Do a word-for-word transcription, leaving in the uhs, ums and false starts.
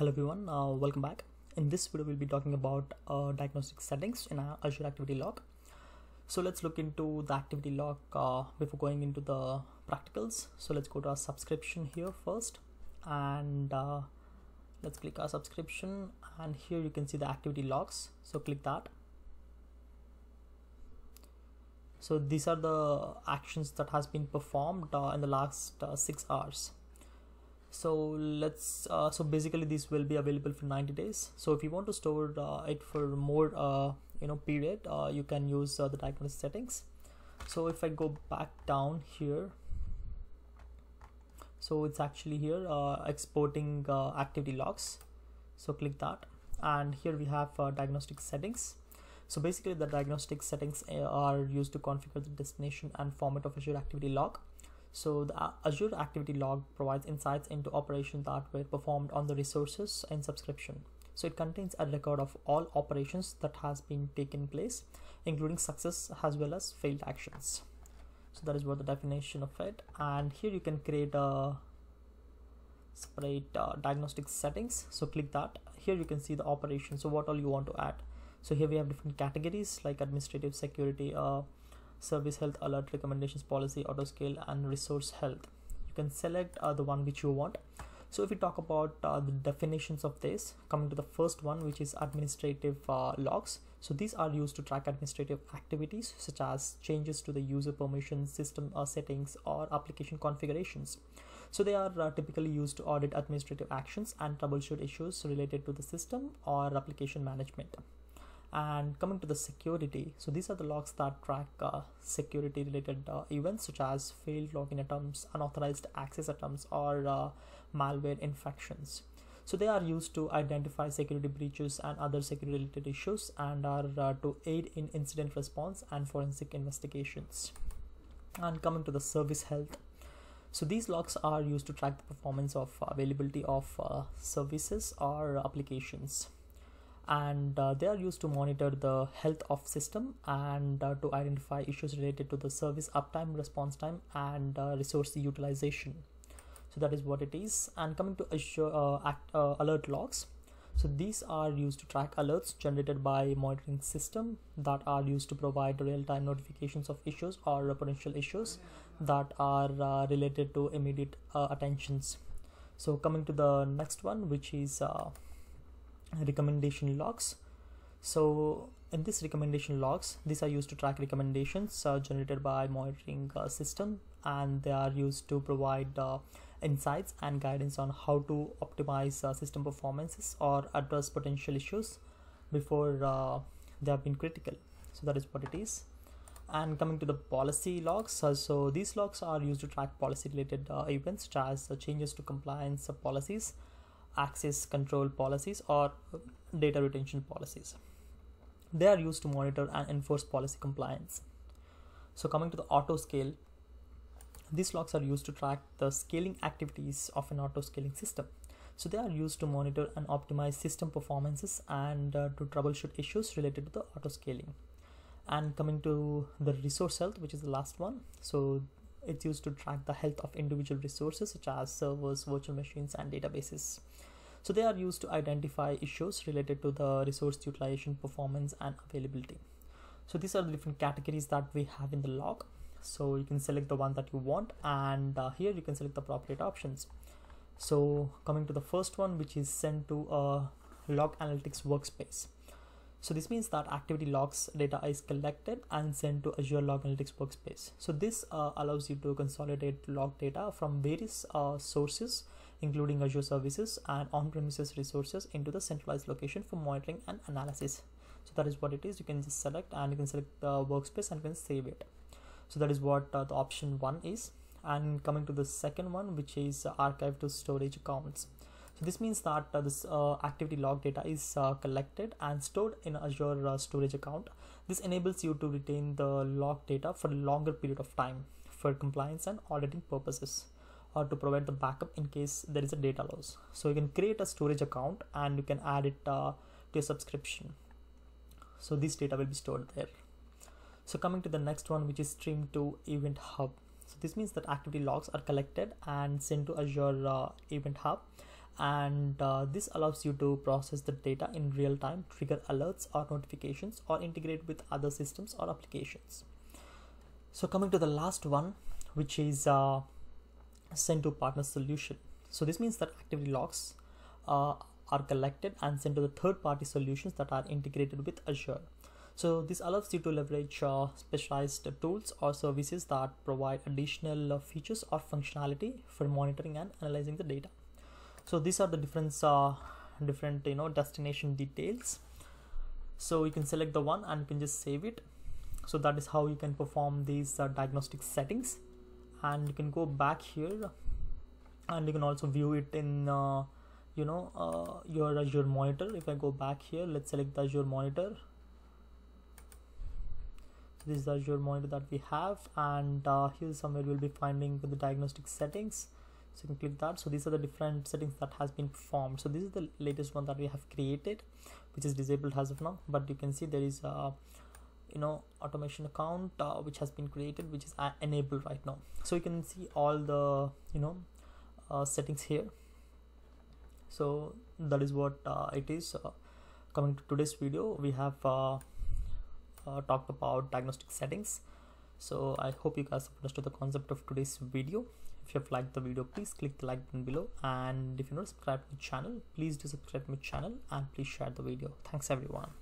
Hello everyone, uh, welcome back. In this video we'll be talking about uh, diagnostic settings in our Azure Activity Log. So let's look into the Activity Log uh, before going into the practicals. So let's go to our subscription here first, and uh, let's click our subscription, and here you can see the Activity Logs, so click that. So these are the actions that has been performed uh, in the last uh, six hours. So let's uh, so basically this will be available for ninety days. So if you want to store uh, it for more uh, you know period, uh, you can use uh, the diagnostic settings. So if I go back down here, so it's actually here uh, exporting uh, activity logs, so click that, and here we have uh, diagnostic settings. So basically the diagnostic settings are used to configure the destination and format of Azure Activity Log. So the Azure Activity Log provides insights into operations that were performed on the resources and subscription. So it contains a record of all operations that has been taken place, including success as well as failed actions. So that is what the definition of it. And here you can create a separate uh, diagnostic settings. So click that. Here you can see the operation. So what all you want to add. So here we have different categories like administrative, security, uh, service health, alert, recommendations, policy, auto scale, and resource health. You can select uh, the one which you want. So if we talk about uh, the definitions of this, coming to the first one, which is administrative uh, logs. So these are used to track administrative activities such as changes to the user permissions, system uh, settings, or application configurations. So they are uh, typically used to audit administrative actions and troubleshoot issues related to the system or application management. And coming to the security, so these are the logs that track uh, security related uh, events such as failed login attempts, unauthorized access attempts, or uh, malware infections. So they are used to identify security breaches and other security related issues, and are uh, to aid in incident response and forensic investigations. And coming to the service health, so these logs are used to track the performance of availability of uh, services or applications. And uh, they are used to monitor the health of system and uh, to identify issues related to the service uptime, response time, and uh, resource utilization. So that is what it is. And coming to Azure uh, act, uh, alert logs, so these are used to track alerts generated by monitoring system that are used to provide real-time notifications of issues or potential issues that are uh, related to immediate uh, attentions. So coming to the next one, which is uh, recommendation logs. So in this recommendation logs, these are used to track recommendations uh, generated by monitoring uh, system, and they are used to provide uh, insights and guidance on how to optimize uh, system performances or address potential issues before uh, they have been critical. So that is what it is. And coming to the policy logs, uh, so these logs are used to track policy related uh, events such as uh, changes to compliance uh, policies, access control policies, or data retention policies. They are used to monitor and enforce policy compliance. So coming to the auto scale, these logs are used to track the scaling activities of an auto scaling system. So they are used to monitor and optimize system performances and uh, to troubleshoot issues related to the auto scaling. And coming to the resource health, which is the last one, so it's used to track the health of individual resources such as servers, virtual machines, and databases. So they are used to identify issues related to the resource utilization, performance, and availability. So these are the different categories that we have in the log. So you can select the one that you want, and uh, here you can select the appropriate options. So coming to the first one, which is sent to a Log Analytics Workspace. So this means that activity logs data is collected and sent to Azure Log Analytics Workspace. So this uh, allows you to consolidate log data from various uh, sources, including Azure services and on-premises resources, into the centralized location for monitoring and analysis. So that is what it is. You can just select, and you can select the workspace and you can save it. So that is what uh, the option one is. And coming to the second one, which is uh, archive to storage accounts. So this means that uh, this uh, activity log data is uh, collected and stored in Azure uh, storage account. This enables you to retain the log data for a longer period of time for compliance and auditing purposes, or to provide the backup in case there is a data loss. So you can create a storage account and you can add it uh, to your subscription. So this data will be stored there. So coming to the next one, which is stream to Event Hub. So this means that activity logs are collected and sent to Azure uh, Event Hub, and uh, this allows you to process the data in real time, trigger alerts or notifications, or integrate with other systems or applications. So coming to the last one, which is uh, send to partner solution. So this means that activity logs uh, are collected and sent to the third party solutions that are integrated with Azure. So this allows you to leverage uh, specialized tools or services that provide additional uh, features or functionality for monitoring and analyzing the data. So these are the different, uh, different you know, destination details. So you can select the one and you can just save it. So that is how you can perform these uh, diagnostic settings, and you can go back here and you can also view it in uh, you know uh, your Azure Monitor. If I go back here, let's select the Azure Monitor. This is the Azure Monitor that we have, and uh, here somewhere we'll be finding the diagnostic settings. So you can click that. So these are the different settings that has been performed. So this is the latest one that we have created, which is disabled as of now, but you can see there is a you know automation account uh, which has been created, which is enabled right now. So you can see all the you know uh, settings here. So that is what uh, it is. Uh, coming to today's video, we have uh, Uh, talked about diagnostic settings. So I hope you guys have understood the concept of today's video. If you have liked the video, please click the like button below, and if you're not subscribed to my channel, please do subscribe to my channel, and please share the video. Thanks everyone.